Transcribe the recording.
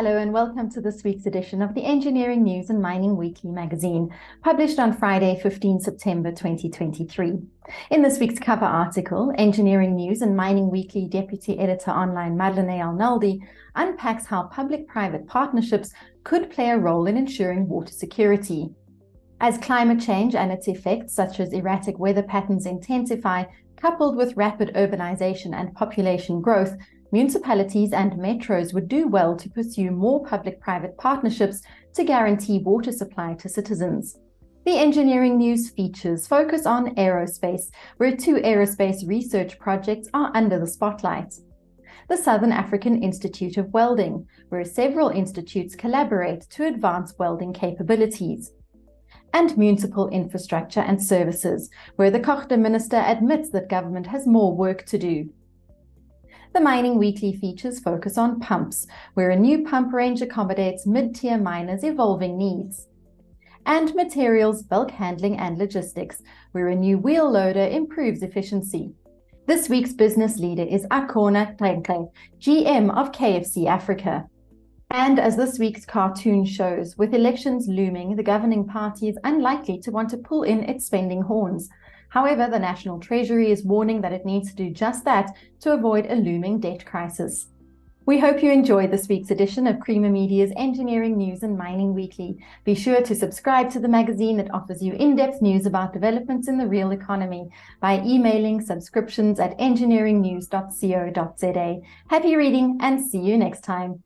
Hello and welcome to this week's edition of the Engineering News and Mining Weekly magazine, published on Friday, 15 September 2023. In this week's cover article, Engineering News and Mining Weekly Deputy Editor Online Madeleine Arnaldi unpacks how public-private partnerships could play a role in ensuring water security. As climate change and its effects, such as erratic weather patterns, intensify, coupled with rapid urbanization and population growth, municipalities and metros would do well to pursue more public-private partnerships to guarantee water supply to citizens. The Engineering News features focus on aerospace, where two aerospace research projects are under the spotlight. The Southern African Institute of Welding, where several institutes collaborate to advance welding capabilities. And municipal infrastructure and services, where the Cogta minister admits that government has more work to do. The Mining Weekly features focus on pumps, where a new pump range accommodates mid-tier miners' evolving needs. And materials, bulk handling and logistics, where a new wheel loader improves efficiency. This week's business leader is Akona Trenklen, GM of KFC Africa. And as this week's cartoon shows, with elections looming, the governing party is unlikely to want to pull in its spending horns. However, the National Treasury is warning that it needs to do just that to avoid a looming debt crisis. We hope you enjoyed this week's edition of Creamer Media's Engineering News and Mining Weekly. Be sure to subscribe to the magazine that offers you in-depth news about developments in the real economy by emailing subscriptions@engineeringnews.co.za. Happy reading and see you next time.